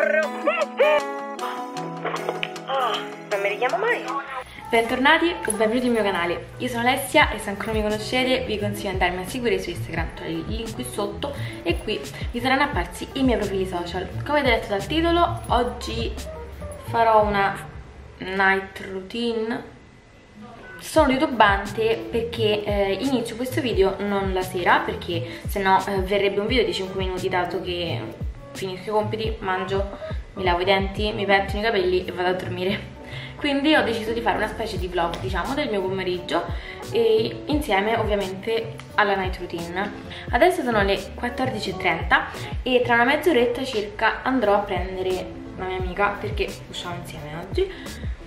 Prometti! Oh, non mi richiamo mai. Bentornati o benvenuti al mio canale. Io sono Alessia e se ancora non mi conoscete vi consiglio di andarmi a seguire su Instagram, trovate il link qui sotto e qui vi saranno apparsi i miei profili social. Come avete letto dal titolo, oggi farò una night routine. Sono titubante perché inizio questo video non la sera, perché sennò verrebbe un video di 5 minuti, dato che finisco i compiti, mangio, mi lavo i denti, mi pettino i capelli e vado a dormire. Quindi ho deciso di fare una specie di vlog, diciamo, del mio pomeriggio, e insieme ovviamente alla night routine. Adesso sono le 14:30 e tra una mezz'oretta circa andrò a prendere la mia amica, perché usciamo insieme oggi.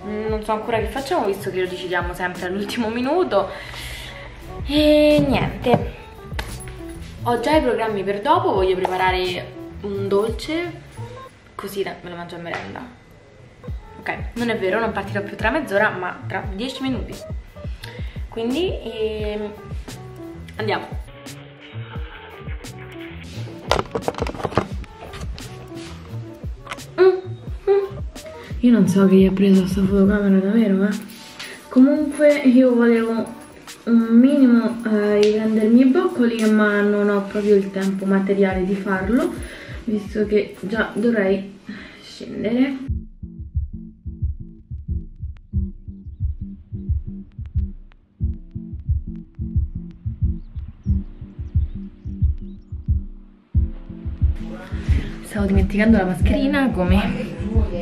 Non so ancora che facciamo, visto che lo decidiamo sempre all'ultimo minuto. E niente, ho già i programmi per dopo. Voglio preparare un dolce, così me lo mangio a merenda. Ok, non è vero, non partirò più tra mezz'ora, ma tra 10 minuti. Quindi andiamo. Io non so chi ha preso sta fotocamera davvero, eh. Comunque io volevo un minimo riprendermi i boccoli, ma non ho proprio il tempo materiale di farlo, visto che già dovrei scendere. Stavo dimenticando la mascherina, come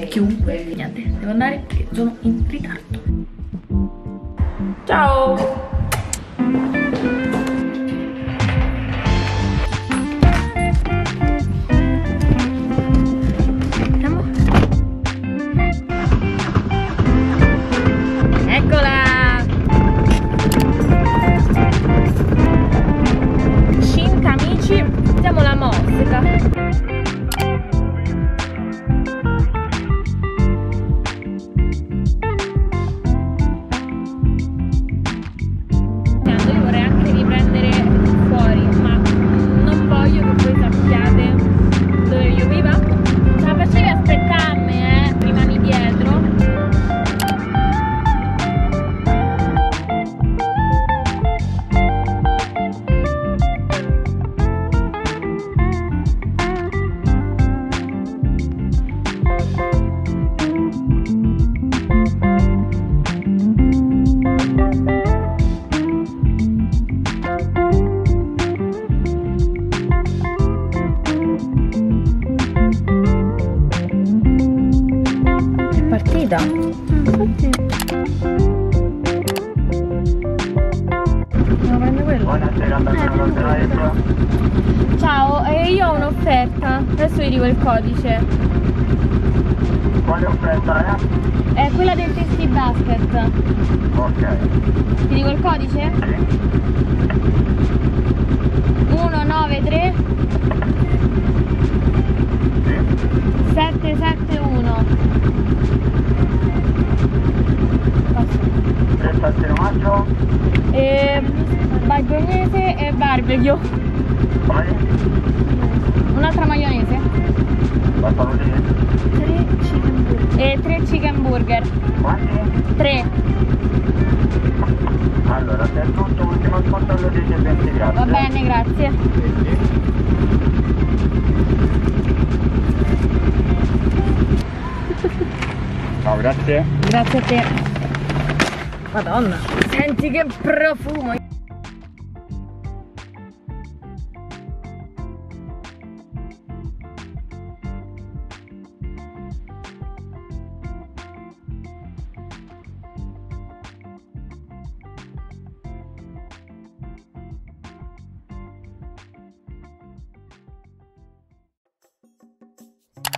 chiunque. Niente, devo andare perché sono in ritardo. Ciao! Andiamo. Eccola! 5 amici, siamo la mossa. Ciao, io ho un'offerta, adesso vi dico il codice. Quale offerta è? È quella del testi basket. Ok. Ti dico il codice? Sì. 193 sì. 771. Passo. Maggio? Bagnese e barbecue. Un'altra maionese. 3 chicken burger. Quanti? 3. Allora, per tutto ultimo sconto 10,20, grazie. Va bene, grazie. Ciao, grazie. Grazie a te. Madonna, senti che profumo.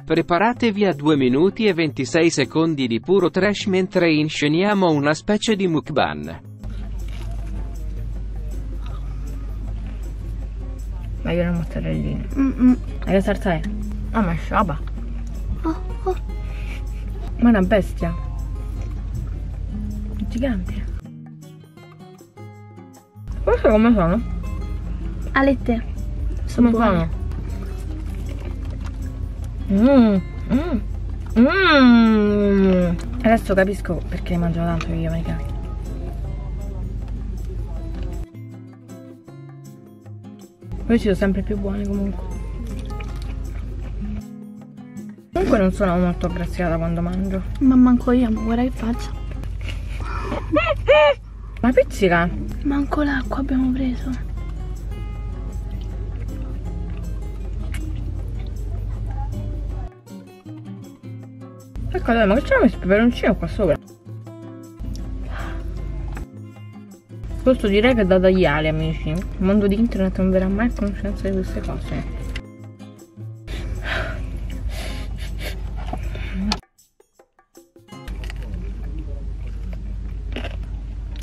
Preparatevi a 2 minuti e 26 secondi di puro trash mentre insceniamo una specie di mukbang. Ma io non mozzarellina. E che salsa è? Ah, ma è sciaba. Ma è una bestia. È gigante. Queste come sono? Alette. Come sono? Mmm, Adesso capisco perché mangio tanto io, magari. Questi sono sempre più buoni comunque. Comunque non sono molto aggraziata quando mangio. Ma manco io, ma guarda che faccia. Ma pizzica? Manco l'acqua abbiamo preso. Ecco, dai, ma che c'è messo il peperoncino qua sopra? Questo direi che è da tagliare, amici. Il mondo di internet non verrà mai a conoscenza di queste cose.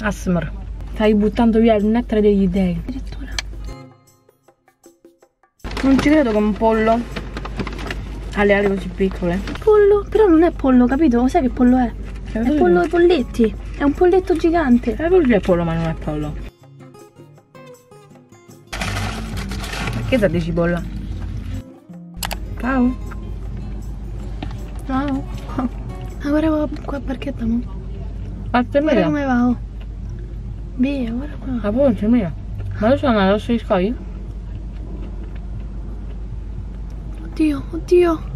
ASMR. Stai buttando via il nettare degli dei. Addirittura. Non ci credo che un pollo ha le ali così piccole. Pollo? Però non è pollo, capito? Sai che pollo è? È pollo ai polletti. È un polletto gigante. È il pollo, ma non è pollo. Perché date cipolla? Ciao. Ciao. Ma guarda qua barchetta, mo. Guarda come va, oh. Via, guarda qua. La ponte mia. Ma adesso sono alla rossa di scavi? Oddio, oddio.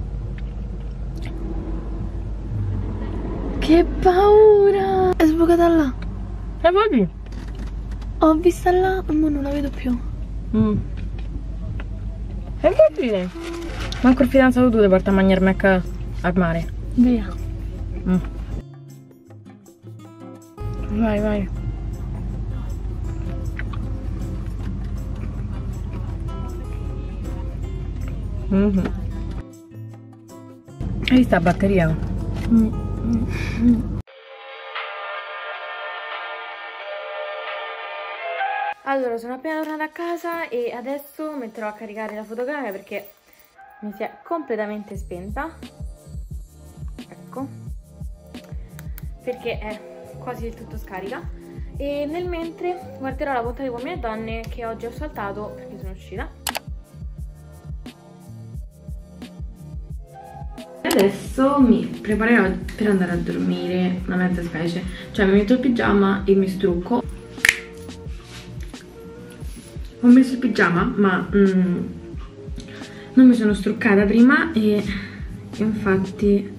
Che paura! È sbocata là. E vedi? Ho vista là, ma non la vedo più. E vedi? Manco il fidanzato tu ti porta a mangiarmi a casa al mare. Via. Vai, vai. Hai visto la batteria? Allora, sono appena tornata a casa e adesso metterò a caricare la fotocamera perché mi si è completamente spenta. Ecco, perché è quasi del tutto scarica. E nel mentre guarderò la puntata di Uomini e Donne che oggi ho saltato perché sono uscita. Adesso mi preparerò per andare a dormire, una mezza specie, cioè mi metto il pigiama e mi strucco. Ho messo il pigiama ma non mi sono struccata prima e infatti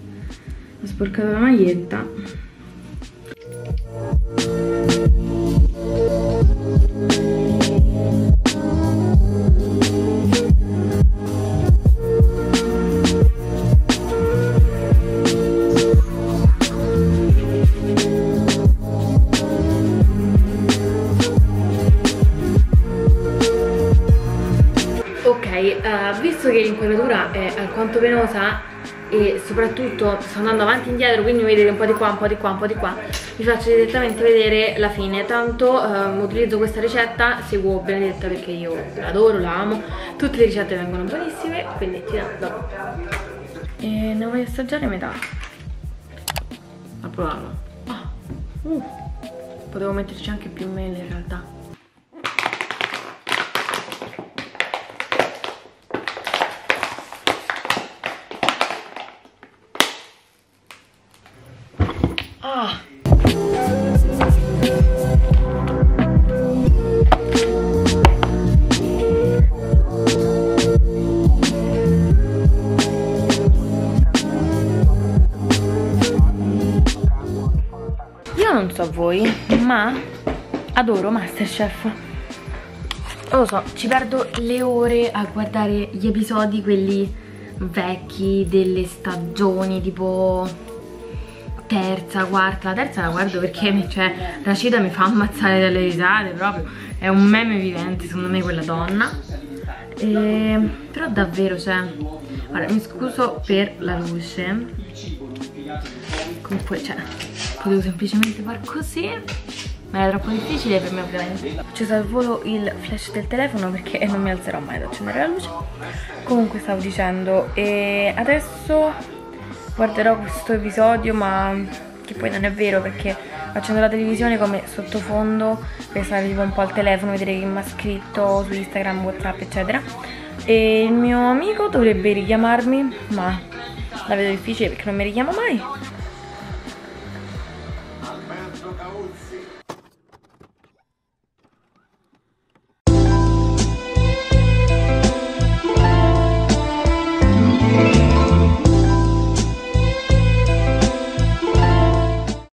ho sporcato la maglietta. Visto che l'inquadratura è alquanto penosa e soprattutto sto andando avanti e indietro, quindi mi vedete un po' di qua, un po' di qua, un po' di qua, vi faccio direttamente vedere la fine. Tanto utilizzo questa ricetta, seguo Benedetta perché io l'adoro, la amo, tutte le ricette vengono buonissime, quindi ti do. E ne voglio assaggiare metà a provarlo. Potevo metterci anche più mele in realtà. Io non so voi, ma adoro MasterChef. Non lo so, ci perdo le ore a guardare gli episodi, quelli vecchi delle stagioni, tipo terza, quarta, la terza la guardo perché cioè, Rashida mi fa ammazzare dalle risate proprio, è un meme vivente secondo me quella donna. Però davvero, cioè, guarda, mi scuso per la luce, comunque cioè, potevo semplicemente far così, ma era troppo difficile per me ovviamente. Ho acceso al volo il flash del telefono perché non mi alzerò mai ad accendere la luce. Comunque stavo dicendo, e adesso guarderò questo episodio, ma che poi non è vero perché accendo la televisione come sottofondo per stare tipo un po' al telefono, vedere chi mi ha scritto su Instagram, WhatsApp eccetera. E il mio amico dovrebbe richiamarmi ma La vedo difficile perché non mi richiamo mai.